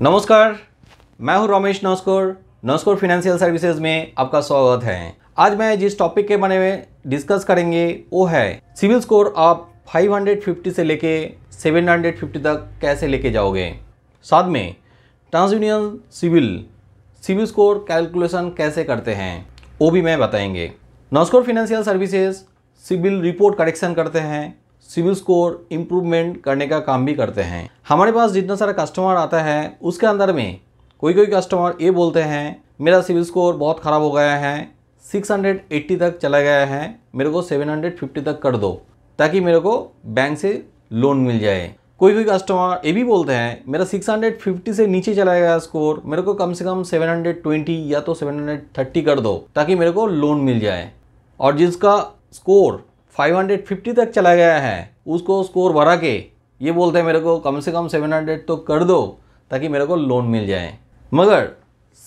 नमस्कार, मैं हूं रमेश नौस्कोर। नौस्कोर फाइनेंशियल सर्विसेज में आपका स्वागत है। आज मैं जिस टॉपिक के बारे में डिस्कस करेंगे वो है सिबिल स्कोर आप 550 से लेके 750 तक कैसे लेके जाओगे। साथ में ट्रांसयूनियन सिबिल स्कोर कैलकुलेशन कैसे करते हैं वो भी मैं बताएंगे। Nauscore financial services CIBIL report correction करते हैं, सिबिल स्कोर इम्प्रूवमेंट करने का काम भी करते हैं। हमारे पास जितना सारा कस्टमर आता है उसके अंदर में कोई कस्टमर ये बोलते हैं मेरा सिबिल स्कोर बहुत ख़राब हो गया है, 680 तक चला गया है, मेरे को 750 तक कर दो ताकि मेरे को बैंक से लोन मिल जाए। कोई कस्टमर ये भी बोलते हैं मेरा 650 से नीचे चला गया स्कोर, मेरे को कम से कम 720 या तो 730 कर दो ताकि मेरे को लोन मिल जाए। और जिसका स्कोर 550 तक चला गया है उसको स्कोर भरा के ये बोलते हैं मेरे को कम से कम 700 तो कर दो ताकि मेरे को लोन मिल जाए। मगर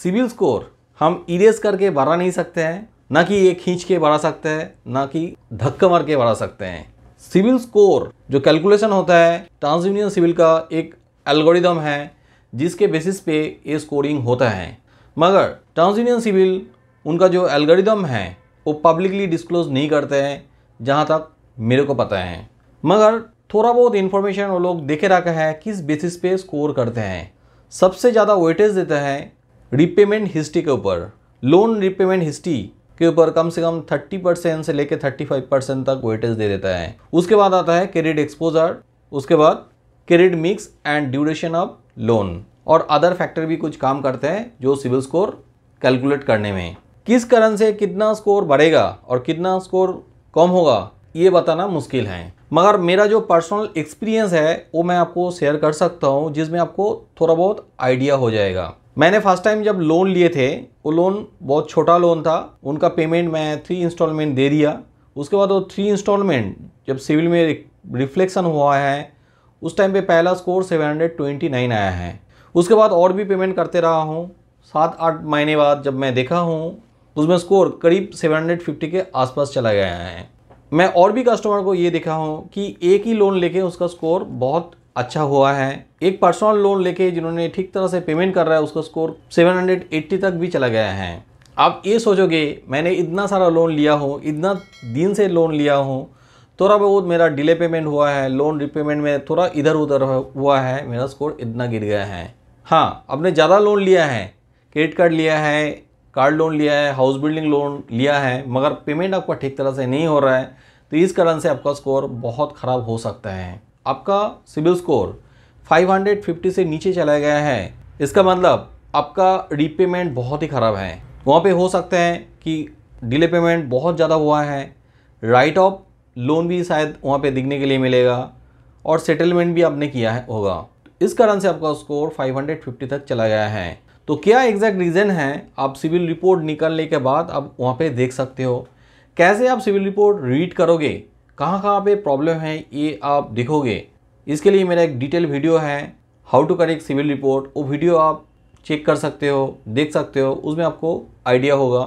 सिबिल स्कोर हम इरेज करके भरा नहीं सकते हैं, ना कि ये खींच के भरा सकते हैं, ना कि धक्का मार के भरा सकते हैं। सिबिल स्कोर जो कैलकुलेशन होता है ट्रांसयूनियन सिबिल का एक एल्गोरिदम है जिसके बेसिस पे ये स्कोरिंग होता है। मगर ट्रांसयूनियन सिबिल उनका जो एल्गोरिदम है वो पब्लिकली डिस्क्लोज नहीं करते हैं जहाँ तक मेरे को पता है। मगर थोड़ा बहुत इन्फॉर्मेशन वो लोग देखे रखा है किस बेसिस पे स्कोर करते हैं। सबसे ज़्यादा वेटेज देते हैं रिपेमेंट हिस्ट्री के ऊपर। लोन रिपेमेंट हिस्ट्री के ऊपर कम से कम 30% से लेकर 35% तक वेटेज दे देता है। उसके बाद आता है क्रेडिट एक्सपोजर, उसके बाद credit mix and duration of loan और अदर फैक्टर भी कुछ काम करते हैं जो सिबिल स्कोर कैलकुलेट करने में। किस कारण से कितना स्कोर बढ़ेगा और कितना स्कोर कम होगा ये बताना मुश्किल है। मगर मेरा जो पर्सनल एक्सपीरियंस है वो मैं आपको शेयर कर सकता हूँ जिसमें आपको थोड़ा बहुत आइडिया हो जाएगा। मैंने फर्स्ट टाइम जब लोन लिए थे वो लोन बहुत छोटा लोन था, उनका पेमेंट मैं 3 इंस्टॉलमेंट दे दिया। उसके बाद वो 3 इंस्टॉलमेंट जब सिबिल में रिफ्लेक्शन हुआ है उस टाइम पे पहला स्कोर 729 आया है। उसके बाद और भी पेमेंट करते रहा हूँ। 7-8 महीने बाद जब मैं देखा हूँ उसमें स्कोर करीब 750 के आसपास चला गया है। मैं और भी कस्टमर को ये देखा हूँ कि एक ही लोन लेके उसका स्कोर बहुत अच्छा हुआ है। एक पर्सनल लोन लेके जिन्होंने ठीक तरह से पेमेंट कर रहा है उसका स्कोर 780 तक भी चला गया है। आप ये सोचोगे मैंने इतना सारा लोन लिया हो, इतना दिन से लोन लिया हो, थोड़ा बहुत मेरा डिले पेमेंट हुआ है, लोन रिपेमेंट में थोड़ा इधर उधर हुआ है, मेरा स्कोर इतना गिर गया है। हाँ, आपने ज़्यादा लोन लिया है, क्रेडिट कार्ड लिया है, कार लोन लिया है, हाउस बिल्डिंग लोन लिया है, मगर पेमेंट आपका ठीक तरह से नहीं हो रहा है तो इस कारण से आपका स्कोर बहुत ख़राब हो सकता है। आपका सिबिल स्कोर 550 से नीचे चला गया है, इसका मतलब आपका रीपेमेंट बहुत ही ख़राब है। वहाँ पे हो सकता है कि डिले पेमेंट बहुत ज़्यादा हुआ है, राइट ऑफ लोन भी शायद वहाँ पर दिखने के लिए मिलेगा और सेटलमेंट भी आपने किया है होगा, इस कारण से आपका स्कोर 550 तक चला गया है। तो क्या एग्जैक्ट रीज़न है आप सिबिल रिपोर्ट निकालने के बाद आप वहाँ पे देख सकते हो। कैसे आप सिबिल रिपोर्ट रीड करोगे, कहाँ कहाँ पे प्रॉब्लम है ये आप देखोगे। इसके लिए मेरा एक डिटेल वीडियो है how to correct CIBIL report, वो वीडियो आप चेक कर सकते हो, देख सकते हो। उसमें आपको आइडिया होगा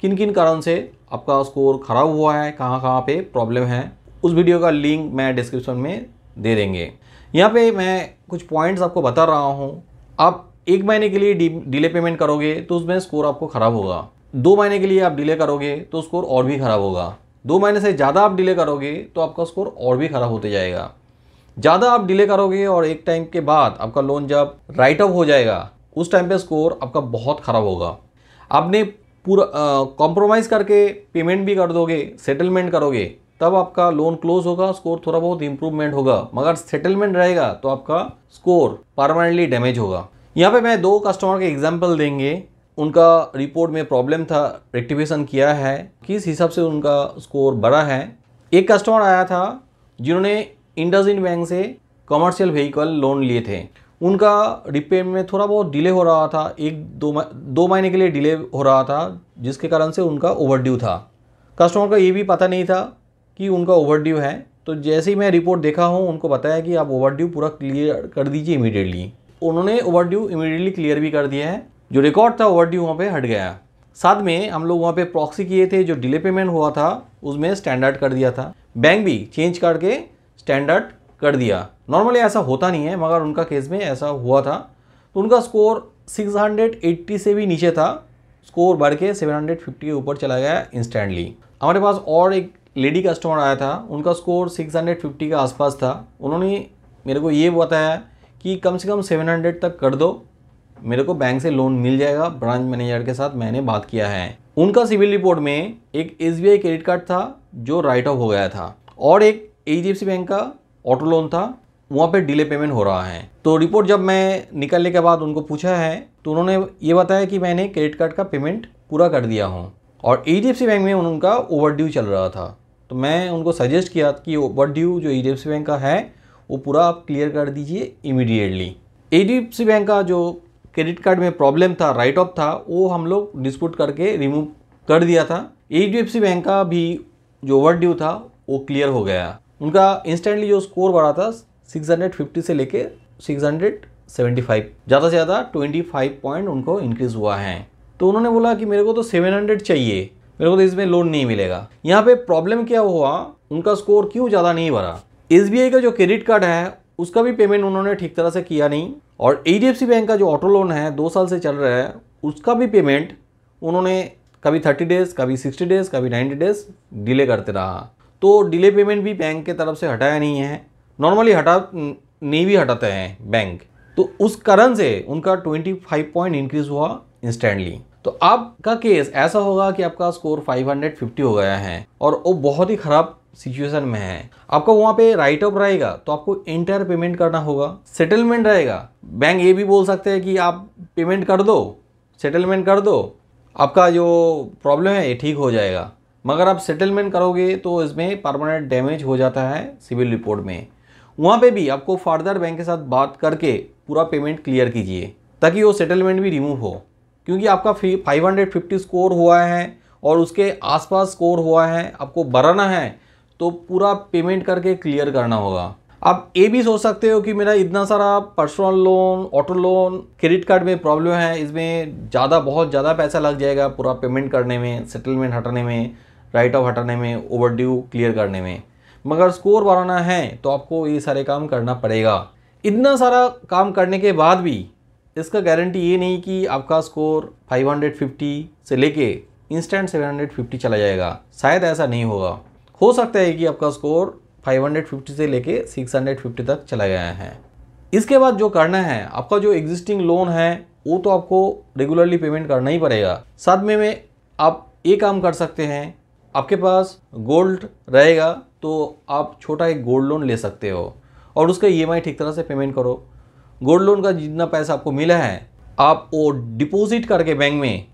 किन किन कारण से आपका स्कोर ख़राब हुआ है, कहाँ कहाँ पर प्रॉब्लम है। उस वीडियो का लिंक मैं डिस्क्रिप्शन में दे देंगे। यहाँ पर मैं कुछ पॉइंट्स आपको बता रहा हूँ। आप 1 महीने के लिए डिले पेमेंट करोगे तो उसमें स्कोर आपको ख़राब होगा। 2 महीने के लिए आप डिले करोगे तो स्कोर और भी ख़राब होगा। 2 महीने से ज़्यादा आप डिले करोगे तो आपका स्कोर और भी ख़राब होते जाएगा। ज़्यादा आप डिले करोगे और एक टाइम के बाद आपका लोन जब राइट ऑफ हो जाएगा उस टाइम पे स्कोर आपका बहुत ख़राब होगा। आपने पूरा कॉम्प्रोमाइज़ करके पेमेंट भी कर दोगे, सेटलमेंट करोगे, तब आपका लोन क्लोज होगा, स्कोर थोड़ा बहुत इम्प्रूवमेंट होगा, मगर सेटलमेंट रहेगा तो आपका स्कोर परमानेंटली डैमेज होगा। यहाँ पे मैं 2 कस्टमर के एग्जाम्पल देंगे। उनका रिपोर्ट में प्रॉब्लम था, रेक्टिफिकेशन किया है, किस हिसाब से उनका स्कोर बढ़ा है। एक कस्टमर आया था जिन्होंने IndusInd बैंक से कमर्शियल व्हीकल लोन लिए थे। उनका रिपेमेंट में थोड़ा बहुत डिले हो रहा था, 1-2 महीने के लिए डिले हो रहा था जिसके कारण से उनका ओवरड्यू था। कस्टमर को ये भी पता नहीं था कि उनका ओवरड्यू है। तो जैसे ही मैं रिपोर्ट देखा हूँ उनको बताया कि आप ओवरड्यू पूरा क्लियर कर दीजिए इमीडिएटली। उन्होंने ओवरड्यू इमीडिएटली क्लियर भी कर दिया है, जो रिकॉर्ड था ओवरड्यू वहाँ पे हट गया। साथ में हम लोग वहाँ पे प्रॉक्सी किए थे, जो डिले पेमेंट हुआ था उसमें स्टैंडर्ड कर दिया था, बैंक भी चेंज करके स्टैंडर्ड कर दिया। नॉर्मली ऐसा होता नहीं है मगर उनका केस में ऐसा हुआ था तो उनका स्कोर 680 से भी नीचे था, स्कोर बढ़ के 750 के ऊपर चला गया इंस्टेंटली। हमारे पास और एक लेडी कस्टमर आया था, उनका स्कोर 650 के आसपास था। उन्होंने मेरे को ये बताया कि कम से कम 700 तक कर दो, मेरे को बैंक से लोन मिल जाएगा, ब्रांच मैनेजर के साथ मैंने बात किया है। उनका सिविल रिपोर्ट में एक SBI क्रेडिट कार्ड था जो राइट ऑफ हो गया था और एक HDFC बैंक का ऑटो लोन था, वहाँ पे डिले पेमेंट हो रहा है। तो रिपोर्ट जब मैं निकलने के बाद उनको पूछा है तो उन्होंने ये बताया कि मैंने क्रेडिट कार्ड का पेमेंट पूरा कर दिया हूँ और HDFC बैंक में उनका ओवरड्यू चल रहा था। तो मैं उनको सजेस्ट किया कि ओवरड्यू जो HDFC बैंक का है वो पूरा आप क्लियर कर दीजिए इमीडिएटली। HDFC बैंक का जो क्रेडिट कार्ड में प्रॉब्लम था, राइट ऑफ था, वो हम लोग डिस्प्यूट करके रिमूव कर दिया था। HDFC बैंक का भी जो ओवरड्यू था वो क्लियर हो गया। उनका इंस्टेंटली जो स्कोर बढ़ा था 650 से लेके 675, ज़्यादा से ज़्यादा 25 पॉइंट उनको इंक्रीज़ हुआ है। तो उन्होंने बोला कि मेरे को तो 700 चाहिए, मेरे को तो इसमें लोन नहीं मिलेगा। यहाँ पे प्रॉब्लम क्या हुआ, उनका स्कोर क्यों ज़्यादा नहीं बढ़ा? SBI का जो क्रेडिट कार्ड है उसका भी पेमेंट उन्होंने ठीक तरह से किया नहीं और HDFC बैंक का जो ऑटो लोन है 2 साल से चल रहा है उसका भी पेमेंट उन्होंने कभी 30 डेज़, कभी 60 डेज़, कभी 90 डेज़ डिले करते रहा। तो डिले पेमेंट भी बैंक के तरफ से हटाया नहीं है, नॉर्मली नहीं भी हटाते हैं बैंक। तो उस कारण से उनका 25 पॉइंट इंक्रीज़ हुआ इंस्टेंटली। तो आपका केस ऐसा होगा कि आपका स्कोर 550 हो गया है और वो बहुत ही ख़राब सिचुएशन में है, आपका वहाँ पे राइट ऑफ रहेगा तो आपको एंटायर पेमेंट करना होगा। सेटलमेंट रहेगा, बैंक ये भी बोल सकते हैं कि आप पेमेंट कर दो, सेटलमेंट कर दो, आपका जो प्रॉब्लम है ये ठीक हो जाएगा। मगर आप सेटलमेंट करोगे तो इसमें परमानेंट डैमेज हो जाता है सिविल रिपोर्ट में। वहाँ पे भी आपको फर्दर बैंक के साथ बात करके पूरा पेमेंट क्लियर कीजिए ताकि वो सेटलमेंट भी रिमूव हो, क्योंकि आपका 550 स्कोर हुआ है और उसके आसपास स्कोर हुआ है, आपको बढ़ाना है तो पूरा पेमेंट करके क्लियर करना होगा। आप ये भी सोच सकते हो कि मेरा इतना सारा personal loan, auto loan, credit card में प्रॉब्लम है, इसमें बहुत ज़्यादा पैसा लग जाएगा पूरा पेमेंट करने में, सेटलमेंट हटाने में, राइट ऑफ हटाने में, ओवरड्यू क्लियर करने में। मगर स्कोर बढ़ाना है तो आपको ये सारे काम करना पड़ेगा। इतना सारा काम करने के बाद भी इसका गारंटी ये नहीं कि आपका स्कोर 550 से लेके इंस्टेंट 750 चला जाएगा, शायद ऐसा नहीं होगा। हो सकता है कि आपका स्कोर 550 से लेके 650 तक चला गया है। इसके बाद जो करना है, आपका जो एग्जिस्टिंग लोन है वो तो आपको रेगुलरली पेमेंट करना ही पड़ेगा। साथ में आप ये काम कर सकते हैं, आपके पास गोल्ड रहेगा तो आप छोटा एक गोल्ड लोन ले सकते हो और उसका EMI ठीक तरह से पेमेंट करो। गोल्ड लोन का जितना पैसा आपको मिला है आप वो डिपॉजिट करके बैंक में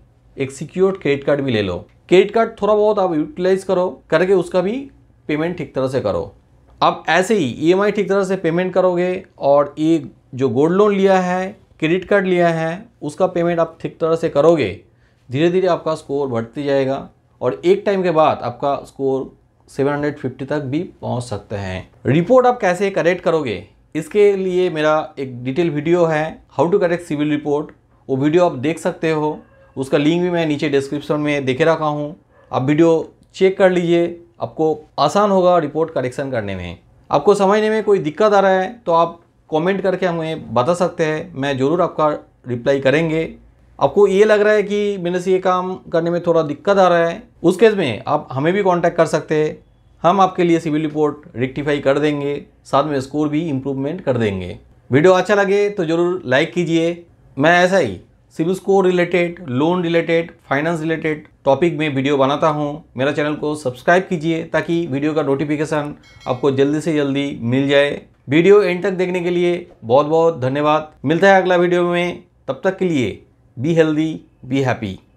एक सिक्योर्ड क्रेडिट कार्ड भी ले लो। क्रेडिट कार्ड थोड़ा बहुत आप यूटिलाइज करो करके उसका भी पेमेंट ठीक तरह से करो। आप ऐसे ही EMI ठीक तरह से पेमेंट करोगे और ये जो गोल्ड लोन लिया है, क्रेडिट कार्ड लिया है, उसका पेमेंट आप ठीक तरह से करोगे, धीरे धीरे आपका स्कोर बढ़ते जाएगा और एक टाइम के बाद आपका स्कोर 750 तक भी पहुंच सकते हैं। रिपोर्ट आप कैसे करेक्ट करोगे, इसके लिए मेरा एक डिटेल वीडियो है how to correct civil report, वो वीडियो आप देख सकते हो। उसका लिंक भी मैं नीचे डिस्क्रिप्शन में देखे रखा हूँ, आप वीडियो चेक कर लीजिए, आपको आसान होगा रिपोर्ट करेक्शन करने में। आपको समझने में कोई दिक्कत आ रहा है तो आप कॉमेंट करके हमें बता सकते हैं, मैं ज़रूर आपका रिप्लाई करेंगे। आपको ये लग रहा है कि मेरे से ये काम करने में थोड़ा दिक्कत आ रहा है, उस केस में आप हमें भी कांटेक्ट कर सकते हैं, हम आपके लिए सिविल रिपोर्ट रेक्टिफाई कर देंगे, साथ में स्कोर भी इम्प्रूवमेंट कर देंगे। वीडियो अच्छा लगे तो ज़रूर लाइक कीजिए। मैं ऐसा ही civil score related, loan related, finance related topic में वीडियो बनाता हूँ। मेरा चैनल को सब्सक्राइब कीजिए ताकि वीडियो का नोटिफिकेशन आपको जल्दी से जल्दी मिल जाए। वीडियो एंड तक देखने के लिए बहुत बहुत धन्यवाद। मिलता है अगला वीडियो में, तब तक के लिए Be healthy, be happy.